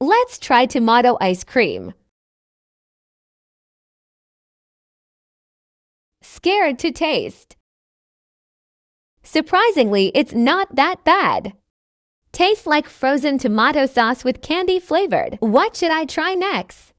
Let's try tomato ice cream. Scared to taste. Surprisingly, it's not that bad. Tastes like frozen tomato sauce with candy flavored. What should I try next?